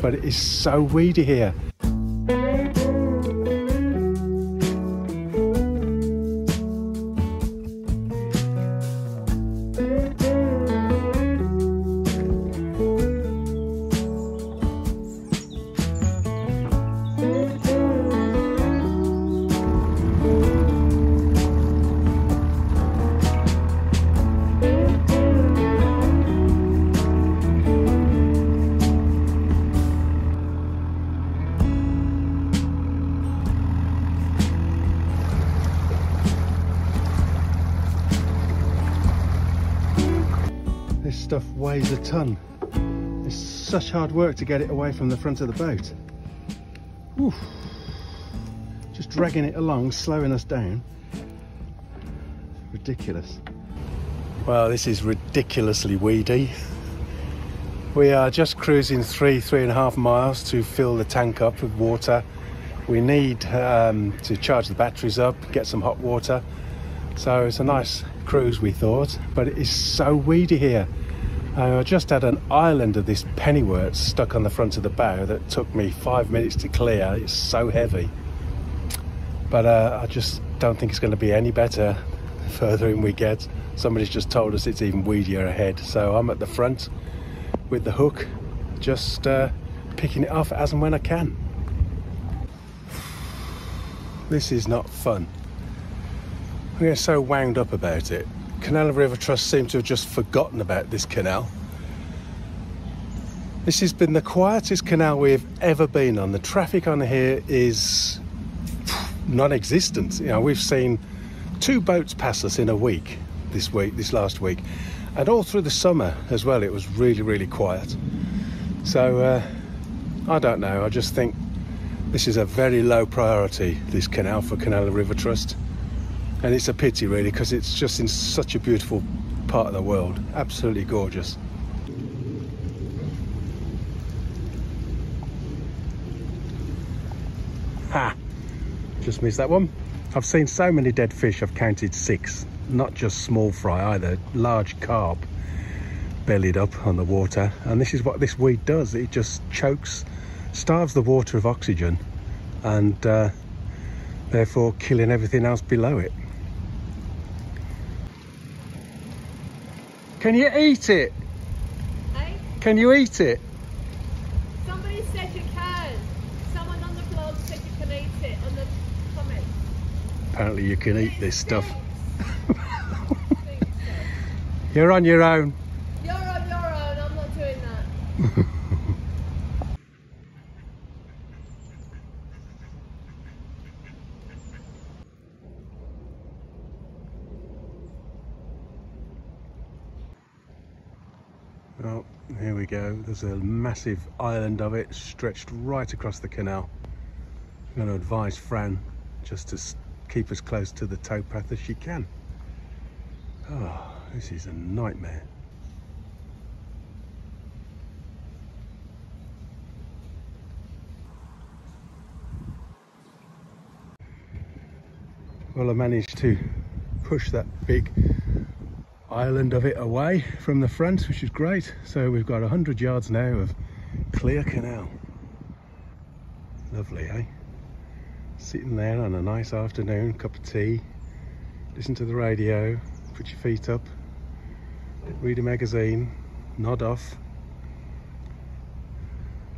but it is so weedy here. This stuff weighs a ton. It's such hard work to get it away from the front of the boat. Oof. Just dragging it along, slowing us down. Ridiculous. Well, this is ridiculously weedy. We are just cruising three and a half miles to fill the tank up with water. We need to charge the batteries up, get some hot water. So it's a nice cruise, we thought, but it is so weedy here. I just had an island of this pennywort stuck on the front of the bow that took me 5 minutes to clear. It's so heavy. But I just don't think it's going to be any better the further in we get. Somebody's just told us it's even weedier ahead. So I'm at the front with the hook, just picking it off as and when I can. This is not fun. We're so wound up about it. Canal and River Trust seem to have just forgotten about this canal. This has been the quietest canal we've ever been on. The traffic on here is non-existent. You know, we've seen 2 boats pass us in a week this last week, and all through the summer as well. It was really, really quiet. So I don't know. I just think this is a very low priority, this canal, for Canal and River Trust. And it's a pity, really, because it's just in such a beautiful part of the world. Absolutely gorgeous. Ha! Just missed that one. I've seen so many dead fish, I've counted 6. Not just small fry either, large carp bellied up on the water. And this is what this weed does. It just chokes, starves the water of oxygen, and therefore killing everything else below it. Can you eat it? Eh? Can you eat it? Somebody said you can. Someone on the blog said you can eat it on the comments. Apparently you can eat this stuff. You're on your own. You're on your own. I'm not doing that. Oh, here we go. There's a massive island of it stretched right across the canal. I'm going to advise Fran just to keep as close to the towpath as she can. Oh, this is a nightmare. Well, I managed to push that big island of it away from the front, which is great. So we've got 100 yards now of clear canal. Lovely, eh? Sitting there on a nice afternoon, cup of tea, listen to the radio, put your feet up, read a magazine, nod off.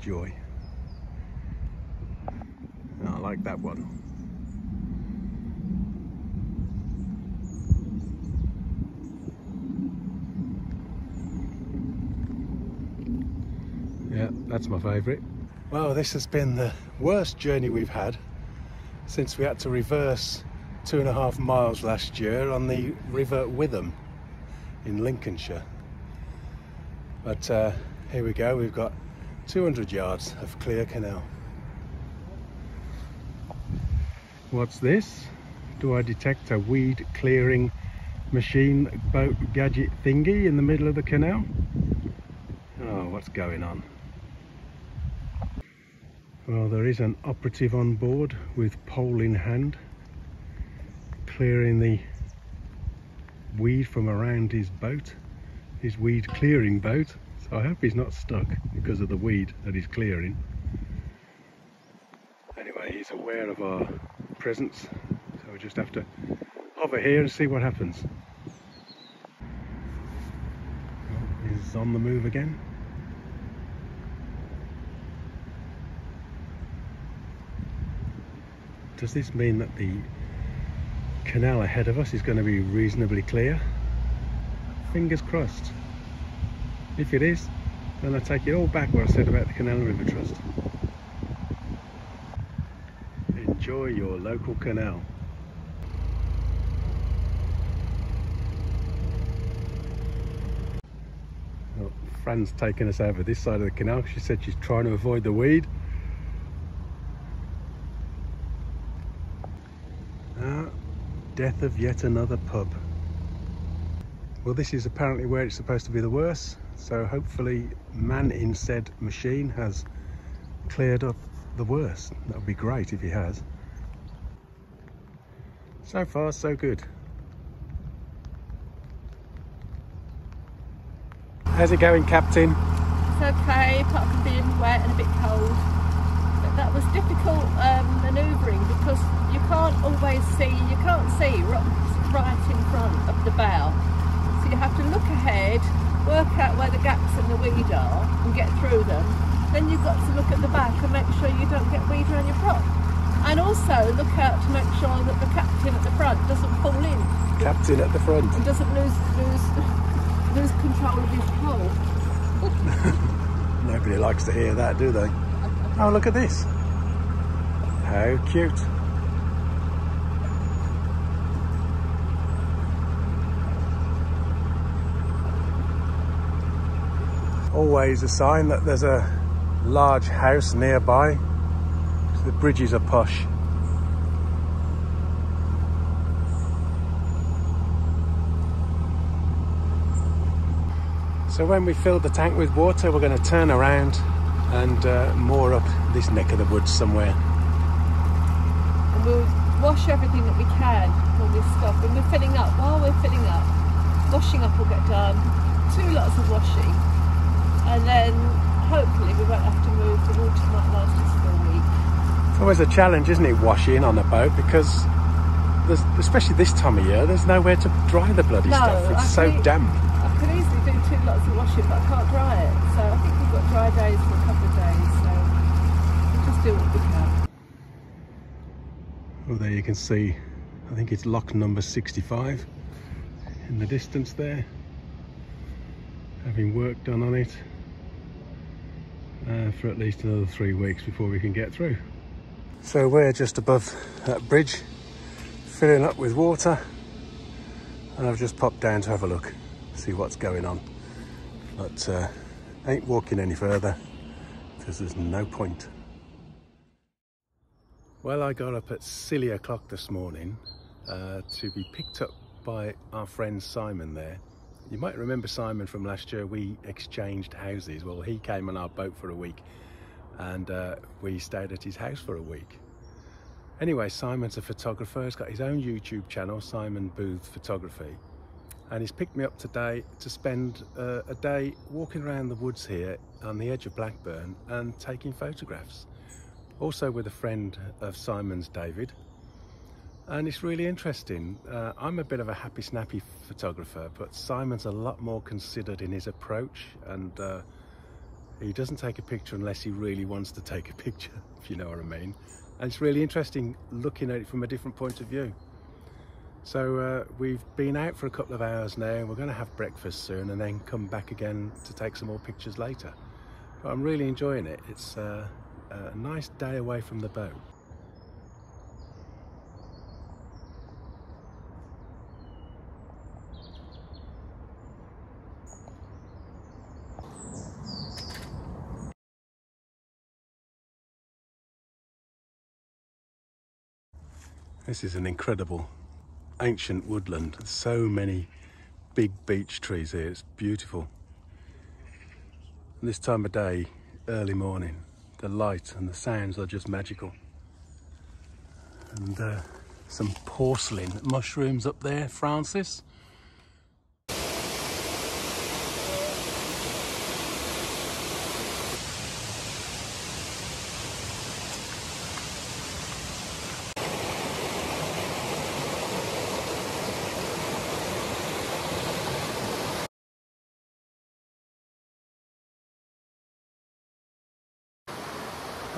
Joy. I like that one. Yeah, that's my favourite. Well, this has been the worst journey we've had since we had to reverse 2.5 miles last year on the River Witham in Lincolnshire. But here we go, we've got 200 yards of clear canal. What's this? Do I detect a weed clearing machine boat gadget thingy in the middle of the canal? Oh, what's going on? Well, there is an operative on board with pole in hand, clearing the weed from around his boat, his weed clearing boat. So I hope he's not stuck because of the weed that he's clearing. Anyway, he's aware of our presence, so we just have to hover here and see what happens. Oh, he's on the move again. Does this mean that the canal ahead of us is going to be reasonably clear? Fingers crossed. If it is, then I take it all back what I said about the Canal and River Trust. Enjoy your local canal. Well, Fran's taken us over this side of the canal. She said she's trying to avoid the weed. Death of yet another pub. Well, this is apparently where it's supposed to be the worst, so hopefully man in said machine has cleared up the worst. That would be great if he has. So far, so good. How's it going, Captain? It's okay, apart from being wet and a bit cold. But that was difficult manoeuvring because you can't always see, you can't see right in front of the bow. So you have to look ahead, work out where the gaps in the weed are and get through them. Then you've got to look at the back and make sure you don't get weed around your prop. And also look out to make sure that the captain at the front doesn't fall in. Captain at the front. And doesn't lose control of his pole. Nobody likes to hear that, do they? Oh, look at this. How cute. Always a sign that there's a large house nearby, because the bridges are posh. So when we filled the tank with water, we're going to turn around and moor up this neck of the woods somewhere. And we'll wash everything that we can when we stop. When we're filling up, while we're filling up, washing up will get done. 2 lots of washing. And then hopefully we won't have to move, the water might last us for a week. It's always a challenge, isn't it, washing on a boat, because there's, especially this time of year, there's nowhere to dry the bloody stuff. It's so damp. I could easily do 2 lots of washing, but I can't dry it. So I think we've got dry days for a couple of days, so we'll just do what we can. Well, there you can see, I think it's lock number 65 in the distance there. Having work done on it. For at least another 3 weeks before we can get through. So we're just above that bridge, filling up with water, and I've just popped down to have a look, see what's going on, but ain't walking any further because there's no point. Well, I got up at silly o'clock this morning to be picked up by our friend Simon there. You might remember Simon from last year. We exchanged houses. Well, he came on our boat for a week and we stayed at his house for a week. Anyway, Simon's a photographer. He's got his own YouTube channel, Simon Booth Photography. And he's picked me up today to spend a day walking around the woods here on the edge of Blackburn and taking photographs. Also with a friend of Simon's, David. And it's really interesting. I'm a bit of a happy snappy photographer, but Simon's a lot more considered in his approach, and he doesn't take a picture unless he really wants to take a picture, if you know what I mean. And it's really interesting looking at it from a different point of view. So we've been out for a couple of hours now. We're going to have breakfast soon and then come back again to take some more pictures later. But I'm really enjoying it. It's a nice day away from the boat. This is an incredible ancient woodland. There's so many big beech trees here, it's beautiful. And this time of day, early morning, the light and the sounds are just magical. And some porcelain mushrooms up there, Francis.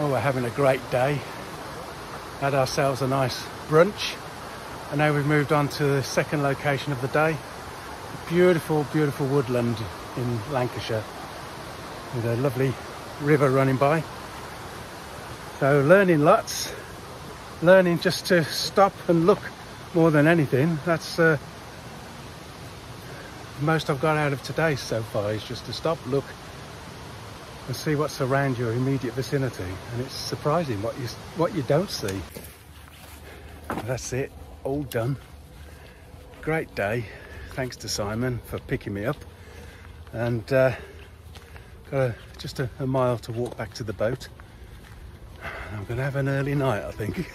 Oh, we're having a great day. Had ourselves a nice brunch, and now we've moved on to the second location of the day. Beautiful, beautiful woodland in Lancashire with a lovely river running by. So learning lots, learning just to stop and look more than anything. That's the most I've got out of today so far, is just to stop, look and see what's around your immediate vicinity. And it's surprising what you don't see. That's it, all done. Great day. Thanks to Simon for picking me up, and got just a mile to walk back to the boat. I'm gonna have an early night, I think.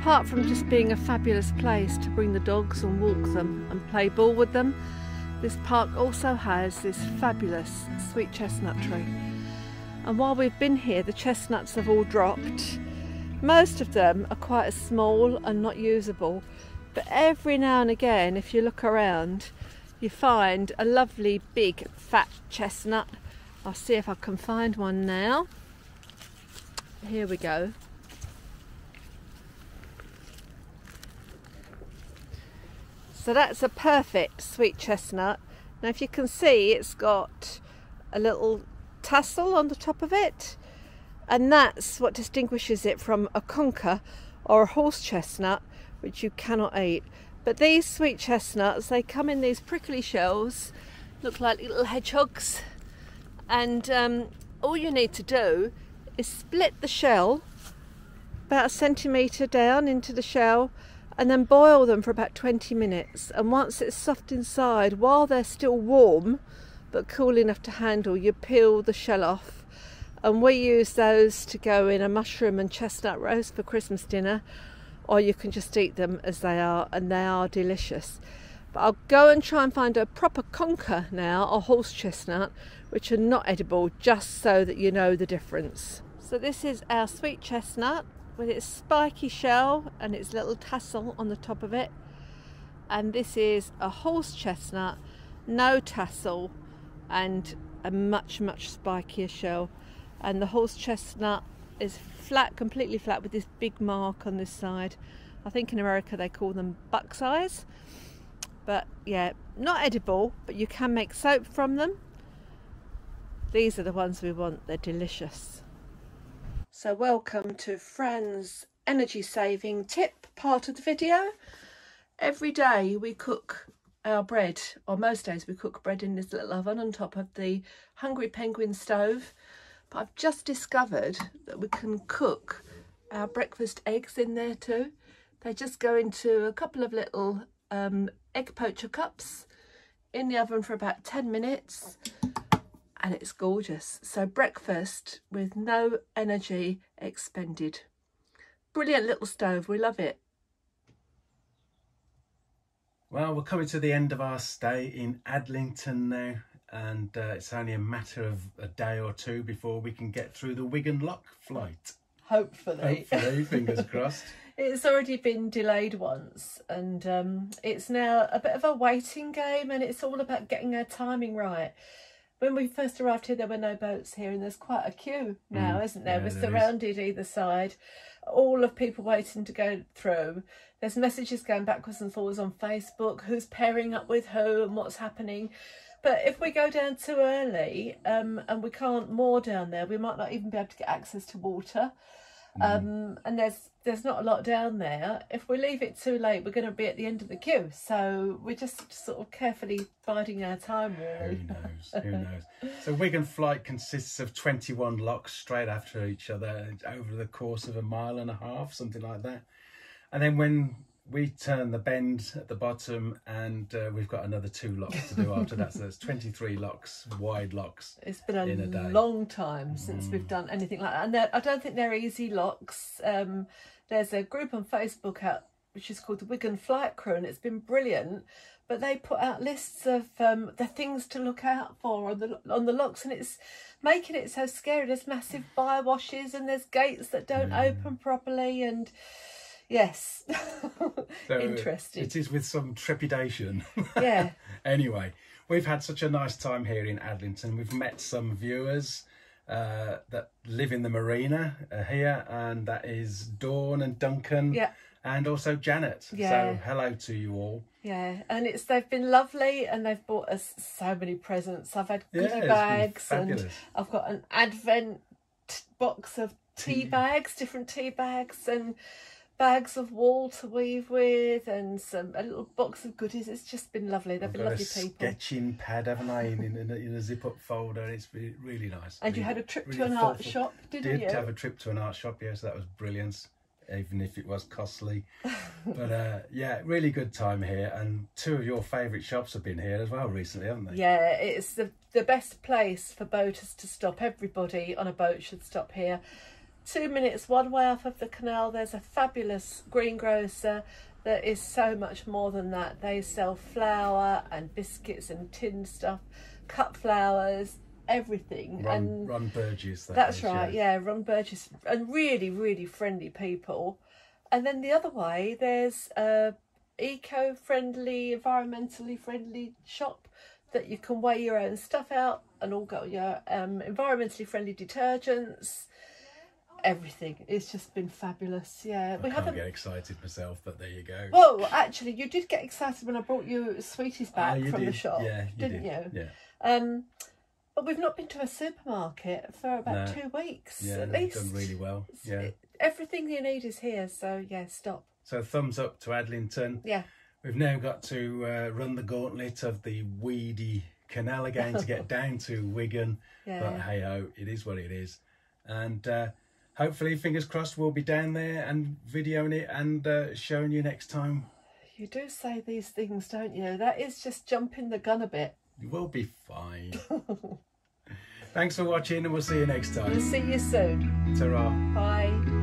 Apart from just being a fabulous place to bring the dogs and walk them and play ball with them, this park also has this fabulous sweet chestnut tree. And while we've been here, the chestnuts have all dropped. Most of them are quite small and not usable, but every now and again, if you look around, you find a lovely big fat chestnut. I'll see if I can find one now. Here we go. So that's a perfect sweet chestnut. Now if you can see, it's got a little tassel on the top of it, and that's what distinguishes it from a conker or a horse chestnut, which you cannot eat. But these sweet chestnuts, they come in these prickly shells, look like little hedgehogs, and all you need to do is split the shell about 1 centimetre down into the shell, and then boil them for about 20 minutes. And once it's soft inside, while they're still warm but cool enough to handle, you peel the shell off. And we use those to go in a mushroom and chestnut roast for Christmas dinner, or you can just eat them as they are, and they are delicious. But I'll go and try and find a proper conker now, or horse chestnut, which are not edible, just so that you know the difference. So this is our sweet chestnut, with its spiky shell and its little tassel on the top of it. And this is a horse chestnut, no tassel and a much, much spikier shell. And the horse chestnut is flat, completely flat, with this big mark on this side. I think in America they call them buck's eyes. But yeah, not edible, but you can make soap from them. These are the ones we want, they're delicious. So welcome to Fran's energy saving tip part of the video. Every day we cook our bread, or most days we cook bread in this little oven on top of the Hungry Penguin stove. But I've just discovered that we can cook our breakfast eggs in there too. They just go into a couple of little egg poacher cups in the oven for about 10 minutes. And it's gorgeous. So breakfast with no energy expended. Brilliant little stove, we love it. Well, we're coming to the end of our stay in Adlington now, and it's only a matter of a day or two before we can get through the Wigan flight. Hopefully. Hopefully, fingers crossed. It's already been delayed once, and it's now a bit of a waiting game, and it's all about getting our timing right. When we first arrived here, there were no boats here, and there's quite a queue now, isn't there? Yeah, we're surrounded either side, all of people waiting to go through. There's messages going backwards and forwards on Facebook, who's pairing up with who and what's happening. But if we go down too early and we can't moor down there, we might not even be able to get access to water. And there's not a lot down there. If we leave it too late, we're going to be at the end of the queue. So we're just sort of carefully biding our time, really. Who knows? So Wigan Flight consists of 21 locks straight after each other over the course of a mile and a half, something like that. And then when we turn the bend at the bottom, and we've got another 2 locks to do after that. So there's 23 locks, wide locks. It's been a long time since we've done anything like that. And I don't think they're easy locks. There's a group on Facebook out which is called the Wigan Flight Crew, and it's been brilliant. But they put out lists of the things to look out for on the locks, and it's making it so scary. There's massive bywashes, and there's gates that don't open properly, and... Yes, so interesting. It is with some trepidation. Yeah. Anyway, we've had such a nice time here in Adlington. We've met some viewers that live in the marina here, and that is Dawn and Duncan. Yeah. And also Janet. Yeah. So hello to you all. Yeah, and it's they've been lovely, and they've bought us so many presents. I've had goodie bags, and I've got an advent box of tea bags, different tea bags, and bags of wool to weave with, and a little box of goodies. It's just been lovely. They've been lovely people. I've got a sketching pad, haven't I, in a zip-up folder. It's been really nice. And really, you had a trip really to an art shop, didn't you? Did have a trip to an art shop, yes. That was brilliant, even if it was costly. But yeah, really good time here. And 2 of your favourite shops have been here as well recently, haven't they? Yeah, it's the best place for boaters to stop. Everybody on a boat should stop here. 2 minutes one way off of the canal, there's a fabulous greengrocer that is so much more than that. They sell flour and biscuits and tin stuff, cut flowers, everything. Ron Burgess. That's right, yeah, Ron Burgess. And really, really friendly people. And then the other way, there's a eco-friendly, environmentally friendly shop that you can weigh your own stuff out and all got your environmentally friendly detergents. Everything. It's just been fabulous. Yeah, we haven't get excited myself, but there you go. Well, actually, you did get excited when I brought you sweeties back from the shop, didn't you? Yeah. But we've not been to a supermarket for about 2 weeks at least. Done really well. Yeah, everything you need is here. So yeah, stop. So thumbs up to Adlington. Yeah, we've now got to run the gauntlet of the weedy canal again to get down to Wigan. Yeah. But hey ho, it is what it is, and. Hopefully, fingers crossed, we'll be down there and videoing it and showing you next time. You do say these things, don't you? That is just jumping the gun a bit. You will be fine. Thanks for watching, and we'll see you next time. We'll see you soon. Ta-ra. Bye.